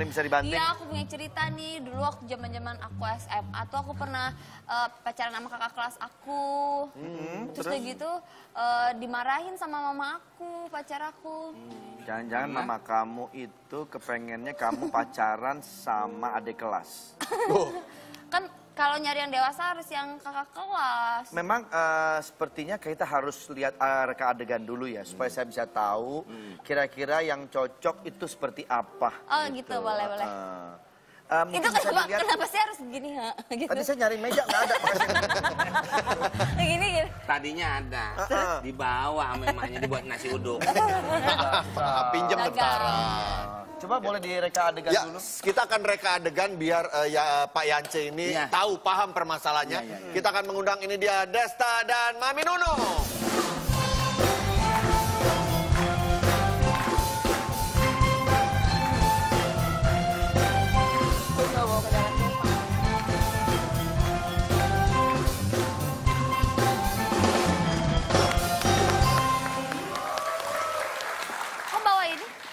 Ada yang bisa dibanting? Iya, aku punya cerita nih. Dulu waktu zaman-zaman aku SMA tuh aku pernah pacaran sama kakak kelas aku. Terus udah gitu dimarahin sama mama aku, pacar aku. Jangan-jangan mama kamu itu kepengennya kamu pacaran sama adik kelas. Kan kalau nyari yang dewasa harus yang kakak kelas. Memang sepertinya kita harus lihat reka adegan dulu ya. Supaya saya bisa tahu kira-kira yang cocok itu seperti apa. Oh gitu, boleh-boleh. Itu kenapa sih harus begini? Gitu. Tadi saya nyari meja nggak ada. Begini gitu. Tadinya ada. Dibawa memangnya dibuat nasi uduk. Pinjam tentara. Coba boleh direka adegan dulu. Kita akan reka adegan biar Pak Yance ini tahu, paham permasalahannya. Kita akan mengundang ini dia Desta dan Mami Nunung.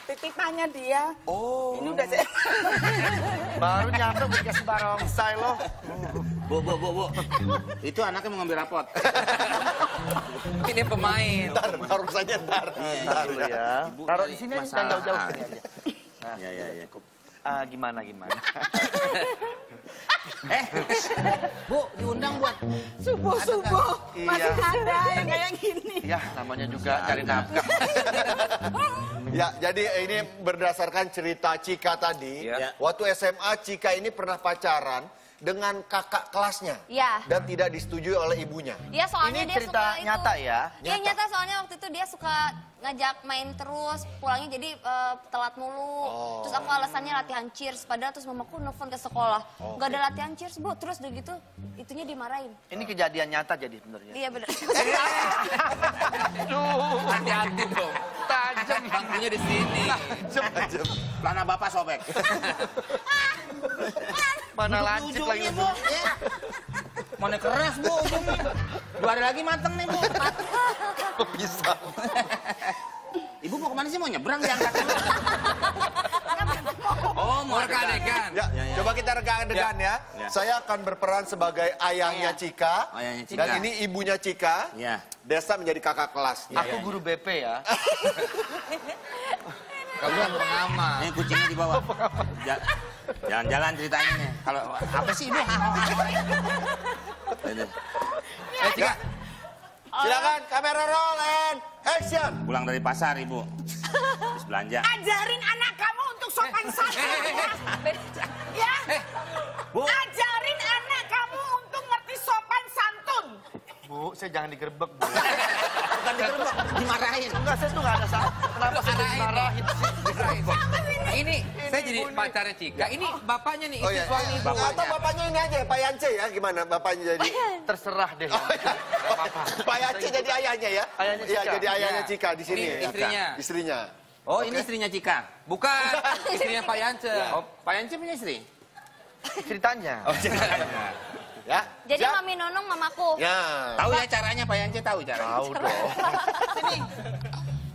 Titipanya dia. Oh. Ini udah saya. Baru nyampe dikasih barongsai loh. Bu. Itu anaknya mau ngambil rapot. Ini pemain. Ntar, barongsainya ntar. Dulu ya. Taruh di sini aja, jauh-jauh. Ya. Gimana? Bu, diundang buat subuh-subuh. Masih ada yang kayak gini. Ya, namanya juga cari nafkah. Ya, jadi ini berdasarkan cerita Cika tadi. Ya. Waktu SMA Cika ini pernah pacaran dengan kakak kelasnya. Ya. Dan tidak disetujui oleh ibunya. Ya, soalnya ini dia cerita suka nyata itu. Ya? Iya nyata, soalnya waktu itu dia suka ngajak main terus, pulangnya jadi telat mulu. Oh. Terus aku alasannya latihan cheers, padahal terus mamaku nelfon ke sekolah. Oh, gak ada latihan cheers, Bu. Terus udah gitu, itunya dimarahin. Ini kejadian nyata jadi sebenarnya. Iya bener. Duh, hati-hati dong. Tajam bangkunya di sini. Tajam. Lana bapak sobek. Mana lancip lagi Bu. Mana keras Bu ujungnya. Dua hari lagi mateng nih Bu. Kok bisa? Ibu mau kemana sih, mau nyebrang diangkat? Oh, mau reka adegan. Ya, coba kita reka adegan ya. Saya akan berperan sebagai ayahnya Cika. Ayahnya Cika. Dan ini ibunya Cika. Ya. Desta menjadi kakak kelas. Aku guru BP ya. Kamu yang pengamal. Ini kucingnya di bawah. Jalan-jalan ceritanya nih. Kalau apa sih Ibu? Cika. Silakan kamera roll and action. Pulang dari pasar Ibu. Habis belanja. Ajarin anak kamu untuk sopan santun. Ya. Bu. Ajarin anak kamu untuk ngerti sopan santun. Bu, saya jangan digerebek, Bu. Bukan digerebek, dimarahin. Enggak, saya tuh enggak ada salah. Kenapa saya dimarahin? Ini saya jadi pacarnya Cika. Ini bapaknya nih, istri suami bapaknya. Atau bapaknya ini aja, Pak Yance ya? Gimana bapaknya jadi? Terserah deh. Pak Yance jadi ayahnya ya? Ayahnya Cika. Iya, jadi ayahnya Cika di sini. Istrinya. Istrinya. Oh, ini istrinya Cika. Bukan, istrinya Pak Yance. Pak Yance punya istri? Ceritanya. Oh, ceritanya. Ya. Jadi ya. Mami Nunung mamaku. Ya. Tahu ya caranya Pak Yance, tahu caranya. Tahu dong. Sini.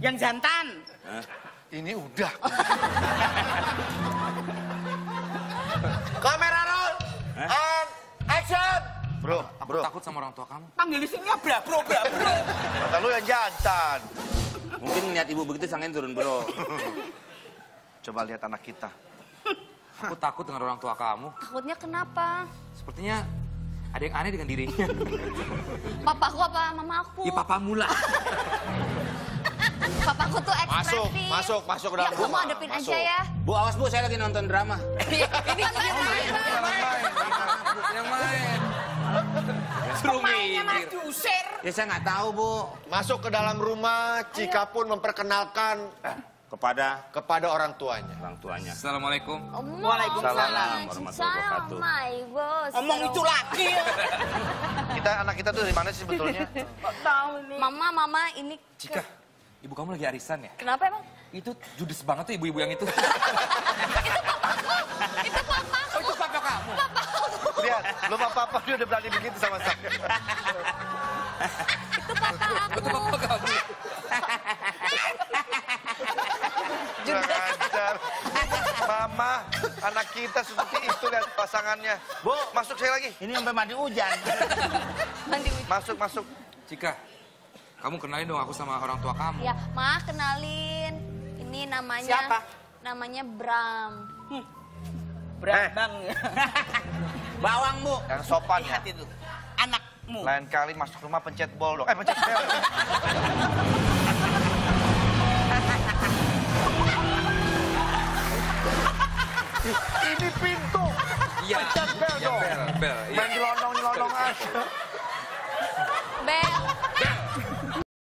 Yang jantan. Hah? Ini udah. Kamera roll. And action. Bro, aku takut sama orang tua kamu. Panggil di sini bro. Kata lu yang jantan. Mungkin lihat ibu begitu sangen turun, bro. Coba lihat anak kita. Aku takut dengan orang tua kamu. Takutnya kenapa? Sepertinya ada yang aneh dengan dirinya. Papaku apa mama aku? Ya papamu lah. Papaku tuh ekspresif. Masuk udah. Ya, kamu adepin aja ya. Bu, awas Bu, saya lagi nonton drama. Ini yang main. Pemainnya mah diusir. Ya saya nggak tahu Bu. Masuk ke dalam rumah, Cika pun memperkenalkan kepada orang tuanya. Assalamualaikum. Waalaikumsalam. Warahmatullahi wabarakatuh. Omong itu lagi. Kita anak kita tuh dari mana sih sebetulnya? Tahu nih. Mama ini. Cika, ibu kamu lagi arisan ya? Kenapa emang? Itu judes banget tuh ibu-ibu yang itu. Itu papaku. Itu papa kamu. Lihat, lo papa dia udah berani begitu sama saya. Itu papa kamu. Mama Anak kita seperti itu, lihat pasangannya. Bu, masuk saya lagi. Ini sampai mandi hujan. Mandi hujan. Masuk, masuk. Cika, kamu kenalin dong aku sama orang tua kamu. Iya, Ma, kenalin. Ini namanya... Siapa? Namanya Bram. Brambang. Bawang, Bu. Yang sopan ya. Itu. Anakmu. Lain kali masuk rumah pencet bol dong. Pencet bel. Ini pintu. Iya. Pencet bel dong. Bel, bel.